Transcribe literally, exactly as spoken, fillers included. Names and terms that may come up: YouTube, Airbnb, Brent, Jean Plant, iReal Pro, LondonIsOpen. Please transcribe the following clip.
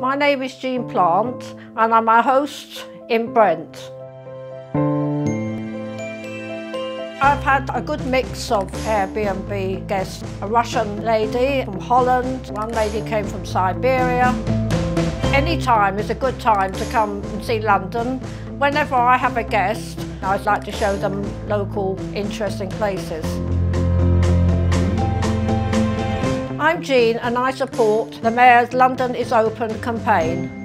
My name is Jean Plant and I'm a host in Brent. I've had a good mix of Airbnb guests. A Russian lady from Holland, one lady came from Siberia. Any time is a good time to come and see London. Whenever I have a guest, I'd like to show them local interesting places. I'm Jean and I support the Mayor's London is Open campaign.